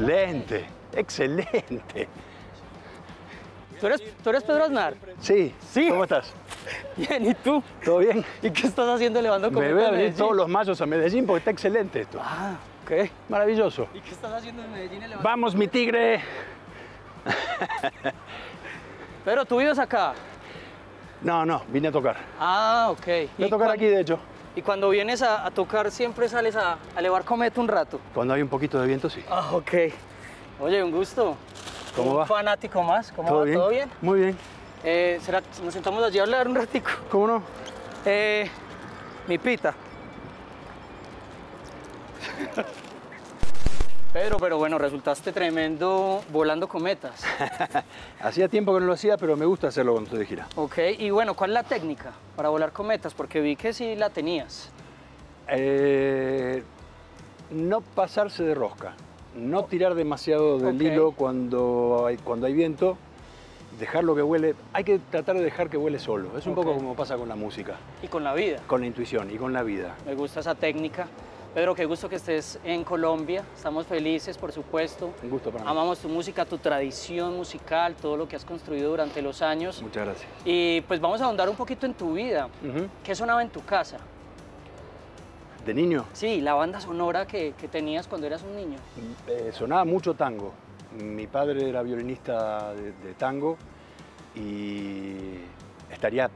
Excelente, excelente. ¿Tú eres Pedro Aznar? Sí. Sí. ¿Cómo estás? Bien, ¿y tú? ¿Todo bien? ¿Y qué estás haciendo elevando cometa? Me voy a venir todos los mazos a Medellín porque está excelente esto. Ah, ok. Maravilloso. ¿Y qué estás haciendo en Medellín elevando? ¡Vamos, mi tigre! Pero ¿tú vives acá? No, no, vine a tocar. Ah, ok. Vine a tocar aquí, de hecho. ¿Y cuando vienes a tocar siempre sales a elevar cometa un rato? Cuando hay un poquito de viento, sí. Ah, ok. Oye, un gusto. ¿Cómo va? Un fanático más. ¿Cómo va? ¿Todo bien? Muy bien. ¿Nos sentamos allí a hablar un ratico? ¿Cómo no? Mi pita. Pedro, pero bueno, resultaste tremendo volando cometas. Hacía tiempo que no lo hacía, pero me gusta hacerlo cuando estoy de gira. Ok, y bueno, ¿cuál es la técnica para volar cometas? Porque vi que sí la tenías. No pasarse de rosca, no tirar demasiado del hilo cuando hay viento, dejarlo que huele. Hay que tratar de dejar que huele solo. Es un poco como pasa con la música. Y con la vida. Con la intuición y con la vida. Me gusta esa técnica. Pedro, qué gusto que estés en Colombia, estamos felices, por supuesto. Un gusto para mí. Amamos tu música, tu tradición musical, todo lo que has construido durante los años. Muchas gracias. Y pues vamos a ahondar un poquito en tu vida. ¿Qué sonaba en tu casa? ¿De niño? Sí, la banda sonora que tenías cuando eras un niño. Sonaba mucho tango. Mi padre era violinista de tango y estaría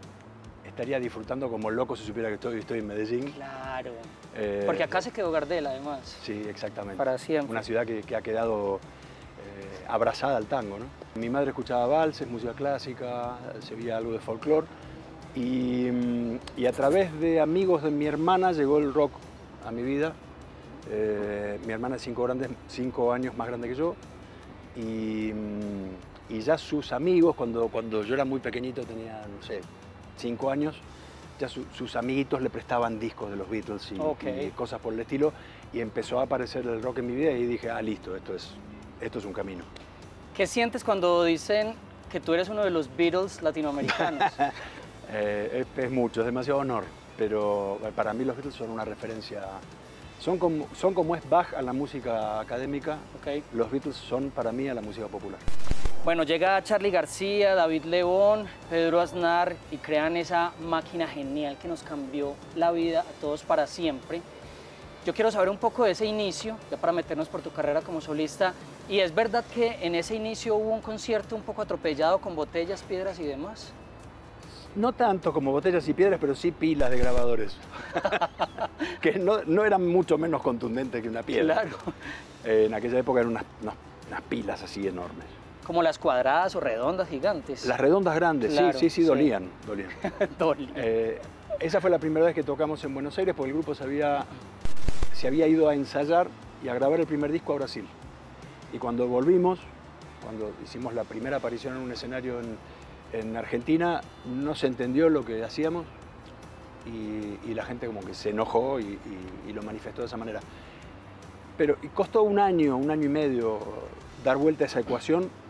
disfrutando como loco si supiera que estoy en Medellín. Claro, porque acá se quedó Gardel, además. Sí, exactamente. Para siempre. Una ciudad que ha quedado abrazada al tango, ¿no? Mi madre escuchaba valses, música clásica, se veía algo de folclore y a través de amigos de mi hermana llegó el rock a mi vida. Mi hermana es 5 años más grande que yo y ya sus amigos, cuando yo era muy pequeñito, tenía, no sé, 5 años, ya sus amiguitos le prestaban discos de los Beatles y cosas por el estilo, y empezó a aparecer el rock en mi vida y dije, ah, listo, esto es un camino. ¿Qué sientes cuando dicen que tú eres uno de los Beatles latinoamericanos? Es mucho, es demasiado honor, pero para mí los Beatles son una referencia, son como es Bach a la música académica, los Beatles son para mí a la música popular. Bueno, llega Charly García, David León, Pedro Aznar y crean esa máquina genial que nos cambió la vida a todos para siempre. Yo quiero saber un poco de ese inicio, ya para meternos por tu carrera como solista. ¿Y es verdad que en ese inicio hubo un concierto un poco atropellado con botellas, piedras y demás? No tanto como botellas y piedras, pero sí pilas de grabadores. Que no eran mucho menos contundentes que una piedra. Claro. En aquella época eran unas pilas así enormes. Como las cuadradas o redondas gigantes. Las redondas grandes, claro, sí, dolían. Esa fue la primera vez que tocamos en Buenos Aires porque el grupo se había ido a ensayar y a grabar el primer disco a Brasil. Y cuando volvimos, cuando hicimos la primera aparición en un escenario en Argentina, no se entendió lo que hacíamos y la gente como que se enojó y lo manifestó de esa manera. Pero y costó un año y medio dar vuelta a esa ecuación.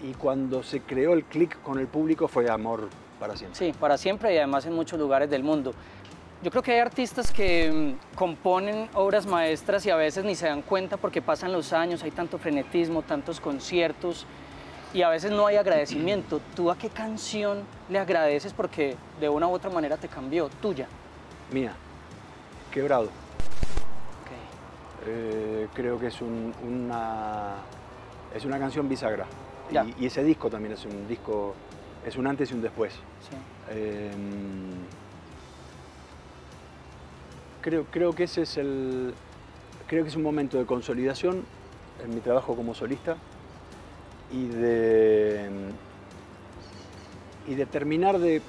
Y cuando se creó el clic con el público fue amor para siempre. Sí, para siempre y además en muchos lugares del mundo. Yo creo que hay artistas que componen obras maestras y a veces ni se dan cuenta porque pasan los años, hay tanto frenetismo, tantos conciertos y a veces no hay agradecimiento. ¿Tú a qué canción le agradeces porque de una u otra manera te cambió? ¿Tuya? Mía. Quebrado. Creo que es una canción bisagra y ese disco también es un disco, es un antes y un después. Sí. Creo que ese es un momento de consolidación en mi trabajo como solista y de terminar de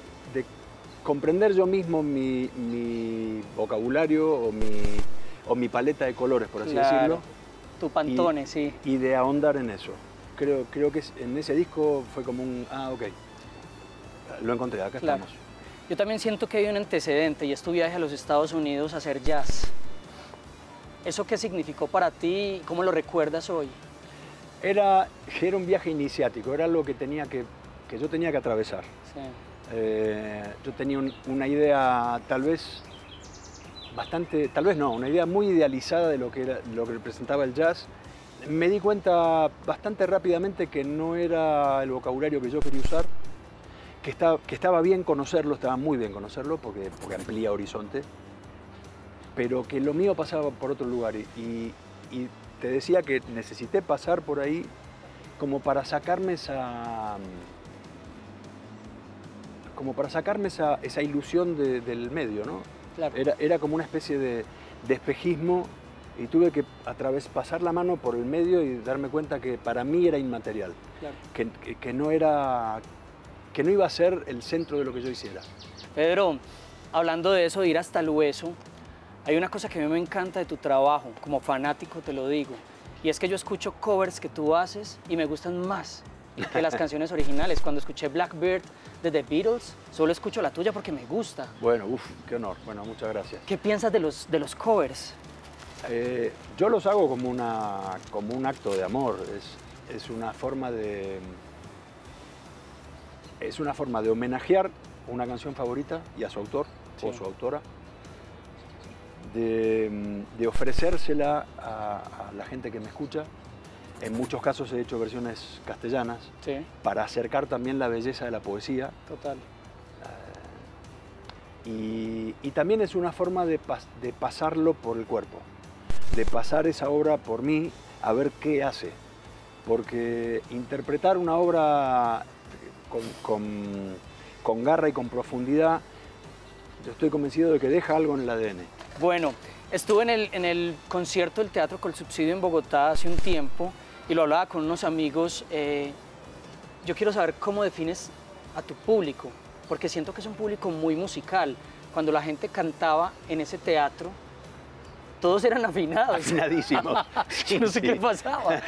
comprender yo mismo mi vocabulario o mi paleta de colores, por así decirlo. Tu pantone, sí. Y de ahondar en eso. Creo que en ese disco fue como un... Ah, ok. Lo encontré, acá estamos. Yo también siento que hay un antecedente y es tu viaje a los Estados Unidos a hacer jazz. ¿Eso qué significó para ti? ¿Cómo lo recuerdas hoy? Era un viaje iniciático, era algo que yo tenía que atravesar. Sí. Yo tenía una idea una idea muy idealizada de lo que representaba el jazz Me di cuenta bastante rápidamente que no era el vocabulario que yo quería usar, que estaba bien conocerlo, estaba muy bien conocerlo, porque amplía horizonte, pero que lo mío pasaba por otro lugar. Y te decía que necesité pasar por ahí como para sacarme esa ilusión del medio, ¿no? Claro. Era como una especie de espejismo, y tuve que pasar la mano por el medio y darme cuenta que para mí era inmaterial, claro, que no iba a ser el centro de lo que yo hiciera. Pedro, hablando de eso, de ir hasta el hueso, hay una cosa que a mí me encanta de tu trabajo, como fanático te lo digo, y es que yo escucho covers que tú haces y me gustan más que las canciones originales. Cuando escuché Blackbird de The Beatles, solo escucho la tuya porque me gusta. Bueno, uff, qué honor. Bueno, muchas gracias. ¿Qué piensas de los covers? Yo los hago como un acto de amor. Es una forma de... Es una forma de homenajear una canción favorita y a su autor, sí, o su autora, de ofrecérsela a la gente que me escucha. En muchos casos he hecho versiones castellanas, sí, para acercar también la belleza de la poesía. Total. Y también es una forma de pasarlo por el cuerpo, de pasar esa obra por mí, a ver qué hace. Porque interpretar una obra con garra y con profundidad, yo estoy convencido de que deja algo en el ADN. Bueno, estuve en el concierto del Teatro Colsubsidio en Bogotá hace un tiempo y lo hablaba con unos amigos. Yo quiero saber cómo defines a tu público, porque siento que es un público muy musical. Cuando la gente cantaba en ese teatro, todos eran afinados. Afinadísimos. Sí, no sé qué pasaba.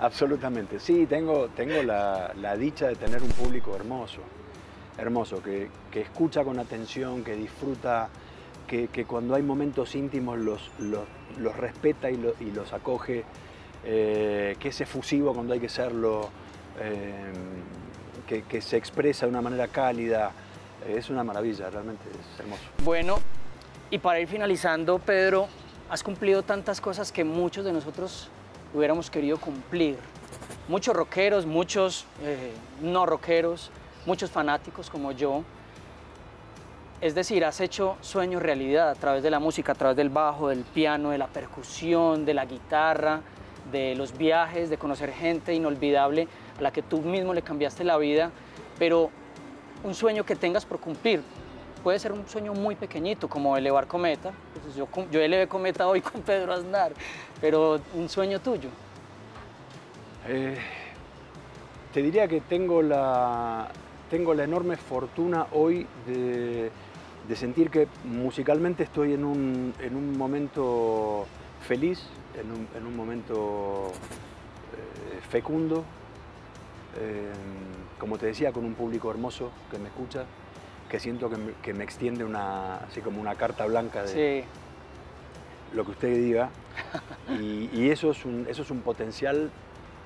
Absolutamente. Sí, tengo la dicha de tener un público hermoso, hermoso, que escucha con atención, que disfruta, que cuando hay momentos íntimos los respeta y los acoge, que es efusivo cuando hay que serlo, que se expresa de una manera cálida. Es una maravilla, realmente es hermoso. Bueno, y para ir finalizando, Pedro, has cumplido tantas cosas que muchos de nosotros hubiéramos querido cumplir. Muchos rockeros, muchos no rockeros, muchos fanáticos como yo. Es decir, has hecho sueños realidad a través de la música, a través del bajo, del piano, de la percusión, de la guitarra, de los viajes, de conocer gente inolvidable a la que tú mismo le cambiaste la vida. Pero un sueño que tengas por cumplir puede ser un sueño muy pequeñito, como elevar cometa. Pues yo elevé cometa hoy con Pedro Aznar, pero un sueño tuyo. Te diría que tengo la enorme fortuna hoy de sentir que musicalmente estoy en un momento feliz, en un momento fecundo, como te decía, con un público hermoso que me escucha, que siento que me extiende así como una carta blanca de sí, lo que usted diga, y eso es un potencial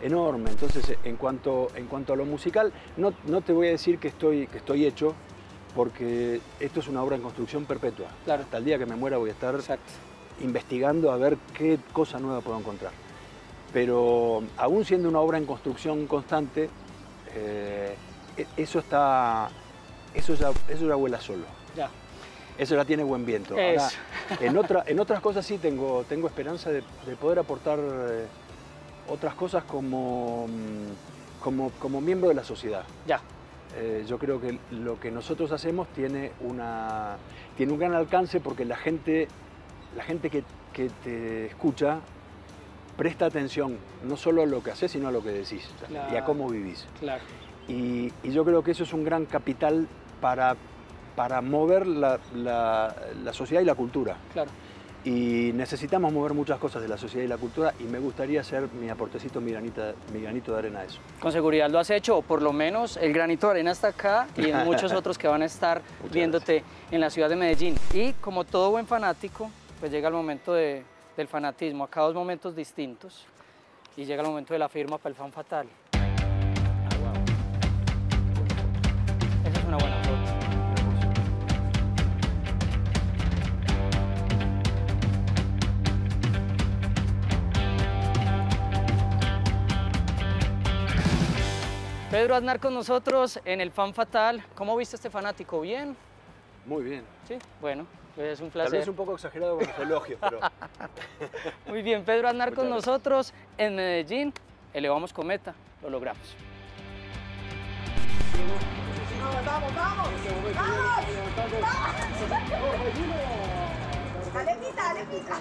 enorme. Entonces, en cuanto a lo musical, no te voy a decir que estoy hecho, porque esto es una obra en construcción perpetua. Claro. Hasta el día que me muera voy a estar, exacto, investigando a ver qué cosa nueva puedo encontrar. Pero aún siendo una obra en construcción constante, eso ya vuela solo. Ya. Eso ya tiene buen viento. Ahora, en otras cosas sí tengo esperanza de poder aportar otras cosas como miembro de la sociedad. Ya. Yo creo que lo que nosotros hacemos tiene un gran alcance, porque la gente que te escucha presta atención no solo a lo que haces, sino a lo que decís, claro, y a cómo vivís. Claro. Y yo creo que eso es un gran capital para mover la sociedad y la cultura. Claro. Y necesitamos mover muchas cosas de la sociedad y la cultura, y me gustaría hacer mi aportecito, mi granito de arena a eso. Con seguridad lo has hecho, o por lo menos el granito de arena está acá y en muchos otros que van a estar viéndote, gracias, en la ciudad de Medellín. Y como todo buen fanático, pues llega el momento del fanatismo. Acá dos momentos distintos, y llega el momento de la firma para el Fan Fatal. Wow. Esa es una buena foto. Pedro Aznar con nosotros en El Fan Fatal. ¿Cómo viste a este fanático? ¿Bien? Muy bien. Sí, bueno, pues es un placer. Tal vez un poco exagerado con los elogios, pero... Muy bien, Pedro Aznar con nosotros en Medellín. Elevamos cometa, lo logramos. ¡Vamos, vamos! ¡Vamos! ¡Vamos! ¡Alepita, alepita!